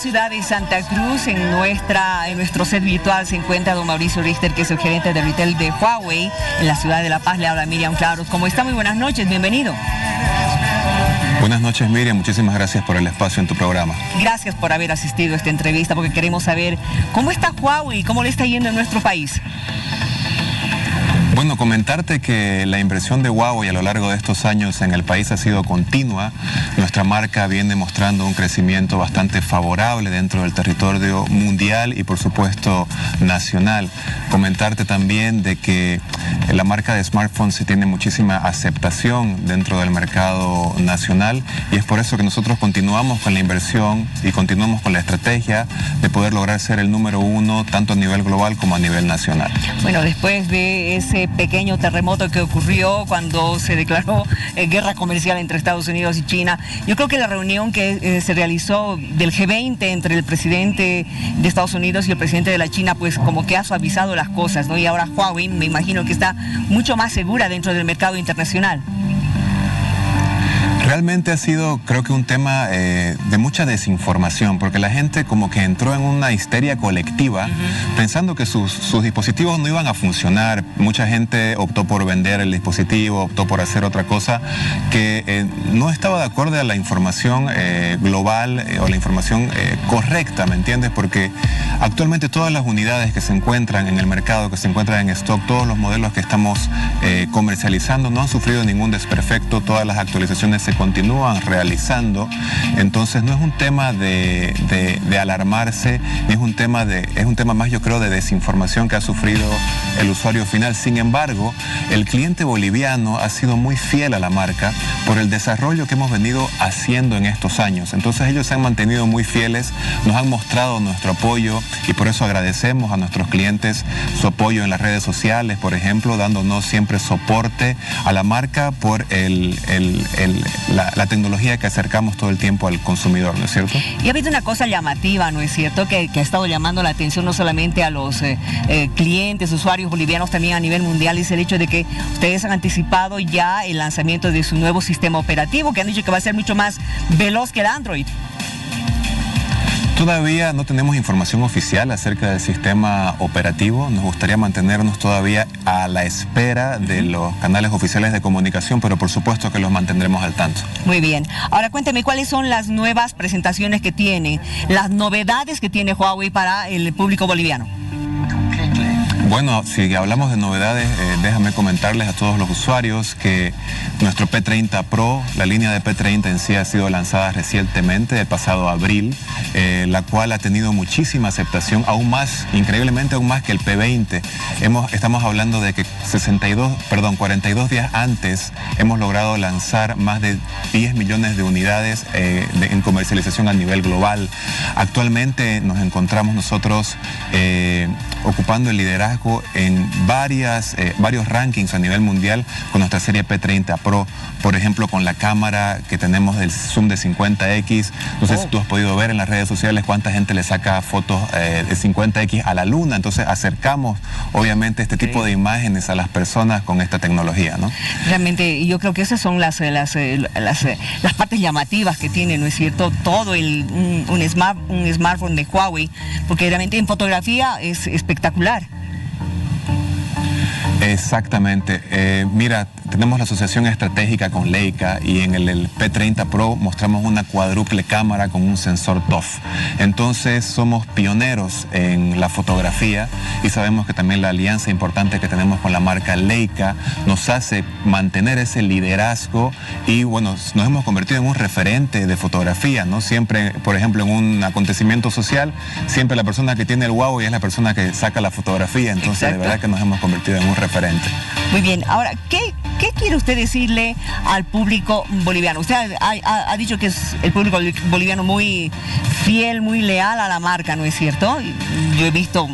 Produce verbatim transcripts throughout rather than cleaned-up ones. ciudad de Santa Cruz. En, nuestra, en nuestro set virtual se encuentra don Mauricio Richter, que es el gerente de retail de Huawei en la ciudad de La Paz. Le habla Miriam Claros. ¿Cómo está? Muy buenas noches, bienvenido. Buenas noches, Miriam, muchísimas gracias por el espacio en tu programa. Gracias por haber asistido a esta entrevista, porque queremos saber cómo está Huawei, cómo le está yendo en nuestro país. Bueno, comentarte que la inversión de Huawei a lo largo de estos años en el país ha sido continua. Nuestra marca viene mostrando un crecimiento bastante favorable dentro del territorio mundial y por supuesto nacional. Comentarte también de que la marca de smartphones se tiene muchísima aceptación dentro del mercado nacional y es por eso que nosotros continuamos con la inversión y continuamos con la estrategia de poder lograr ser el número uno tanto a nivel global como a nivel nacional. Bueno, después de ese pequeño terremoto que ocurrió cuando se declaró eh, guerra comercial entre Estados Unidos y China. Yo creo que la reunión que eh, se realizó del G veinte entre el presidente de Estados Unidos y el presidente de la China, pues como que ha suavizado las cosas, ¿no? Y ahora Huawei me imagino que está mucho más segura dentro del mercado internacional. Realmente ha sido, creo que un tema eh, de mucha desinformación, porque la gente como que entró en una histeria colectiva, uh-huh, pensando que sus, sus dispositivos no iban a funcionar. Mucha gente optó por vender el dispositivo, optó por hacer otra cosa que eh, no estaba de acuerdo a la información eh, global eh, o la información eh, correcta, ¿me entiendes? Porque actualmente todas las unidades que se encuentran en el mercado, que se encuentran en stock, todos los modelos que estamos eh, comercializando no han sufrido ningún desperfecto, todas las actualizaciones se continúan realizando, entonces no es un tema de, de, de alarmarse, es un tema de, es un tema más, yo creo, de desinformación que ha sufrido el usuario final. Sin embargo, el cliente boliviano ha sido muy fiel a la marca por el desarrollo que hemos venido haciendo en estos años, entonces ellos se han mantenido muy fieles, nos han mostrado nuestro apoyo y por eso agradecemos a nuestros clientes su apoyo en las redes sociales, por ejemplo, dándonos siempre soporte a la marca por el, el, el La, la tecnología que acercamos todo el tiempo al consumidor, ¿no es cierto? Y ha habido una cosa llamativa, ¿no es cierto?, que, que ha estado llamando la atención no solamente a los eh, eh, clientes, usuarios bolivianos, también a nivel mundial, es el hecho de que ustedes han anticipado ya el lanzamiento de su nuevo sistema operativo, que han dicho que va a ser mucho más veloz que el Android. Todavía no tenemos información oficial acerca del sistema operativo, nos gustaría mantenernos todavía a la espera de los canales oficiales de comunicación, pero por supuesto que los mantendremos al tanto. Muy bien, ahora cuénteme cuáles son las nuevas presentaciones que tiene, las novedades que tiene Huawei para el público boliviano. Bueno, si hablamos de novedades, eh, déjame comentarles a todos los usuarios que nuestro P treinta Pro, la línea de P treinta en sí ha sido lanzada recientemente, el pasado abril, eh, la cual ha tenido muchísima aceptación, aún más, increíblemente aún más que el P veinte. Hemos, estamos hablando de que sesenta y dos, perdón, cuarenta y dos días antes hemos logrado lanzar más de diez millones de unidades eh, de, en comercialización a nivel global. Actualmente nos encontramos nosotros eh, ocupando el liderazgo en varias, eh, varios rankings a nivel mundial con nuestra serie P treinta Pro, por ejemplo con la cámara que tenemos del zoom de cincuenta equis, no sé oh. si tú has podido ver en las redes sociales cuánta gente le saca fotos eh, de cincuenta equis a la luna, entonces acercamos obviamente este okay. tipo de imágenes a las personas con esta tecnología, ¿no? Realmente yo creo que esas son las, las, las, las partes llamativas que tiene, ¿no es cierto? Todo el, un, un, smart, un smartphone de Huawei, porque realmente en fotografía es espectacular. Exactamente. Eh, mira, tenemos la asociación estratégica con Leica y en el, el P treinta Pro mostramos una cuádruple cámara con un sensor T O F. Entonces somos pioneros en la fotografía y sabemos que también la alianza importante que tenemos con la marca Leica nos hace mantener ese liderazgo y bueno, nos hemos convertido en un referente de fotografía, ¿no? Siempre, por ejemplo, en un acontecimiento social, siempre la persona que tiene el Huawei es la persona que saca la fotografía, entonces Exacto. de verdad que nos hemos convertido en un referente. Muy bien, ahora, ¿qué, qué quiere usted decirle al público boliviano? Usted ha, ha, ha dicho que es el público boliviano muy fiel, muy leal a la marca, ¿no es cierto? Yo he visto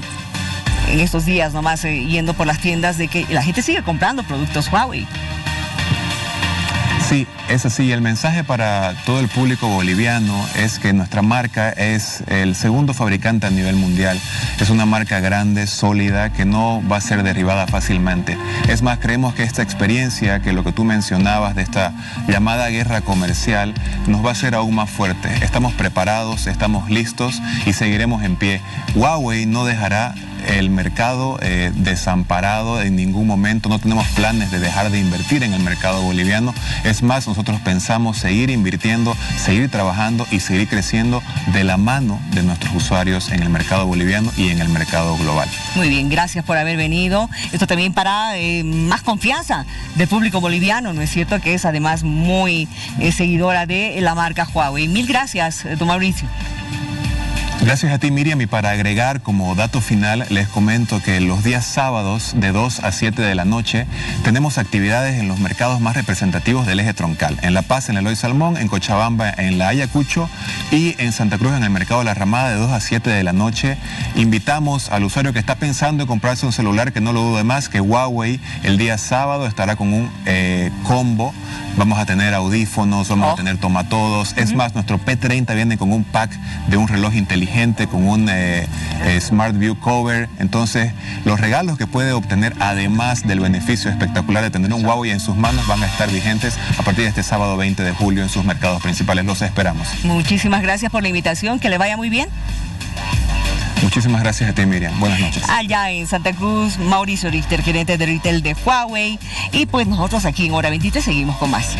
en estos días nomás eh, yendo por las tiendas de que la gente sigue comprando productos Huawei. Sí, es así. El mensaje para todo el público boliviano es que nuestra marca es el segundo fabricante a nivel mundial. Es una marca grande, sólida, que no va a ser derribada fácilmente. Es más, creemos que esta experiencia, que lo que tú mencionabas de esta llamada guerra comercial, nos va a hacer aún más fuertes. Estamos preparados, estamos listos y seguiremos en pie. Huawei no dejará el mercado eh, desamparado en ningún momento. No tenemos planes de dejar de invertir en el mercado boliviano. Es más, nosotros pensamos seguir invirtiendo, seguir trabajando y seguir creciendo de la mano de nuestros usuarios en el mercado boliviano y en el mercado global. Muy bien, gracias por haber venido. Esto también para eh, más confianza del público boliviano, ¿no es cierto? Que es además muy eh, seguidora de la marca Huawei. Mil gracias, don Mauricio. Gracias a ti, Miriam, y para agregar como dato final, les comento que los días sábados de dos a siete de la noche tenemos actividades en los mercados más representativos del eje troncal. En La Paz, en Eloy Salmón, en Cochabamba, en La Ayacucho y en Santa Cruz, en el mercado La Ramada, de dos a siete de la noche. Invitamos al usuario que está pensando en comprarse un celular, que no lo dude más, que Huawei el día sábado estará con un eh, combo. Vamos a tener audífonos, vamos oh. a tener tomatodos. Uh-huh. Es más, nuestro P treinta viene con un pack de un reloj inteligente, con un eh, eh, Smart View Cover. Entonces, los regalos que puede obtener, además del beneficio espectacular de tener un Huawei en sus manos, van a estar vigentes a partir de este sábado veinte de julio en sus mercados principales. Los esperamos. Muchísimas gracias por la invitación. Que le vaya muy bien. Muchísimas gracias a ti, Miriam. Buenas noches. Allá en Santa Cruz, Mauricio Richter, gerente de retail de Huawei. Y pues nosotros aquí en Hora veintitrés seguimos con más.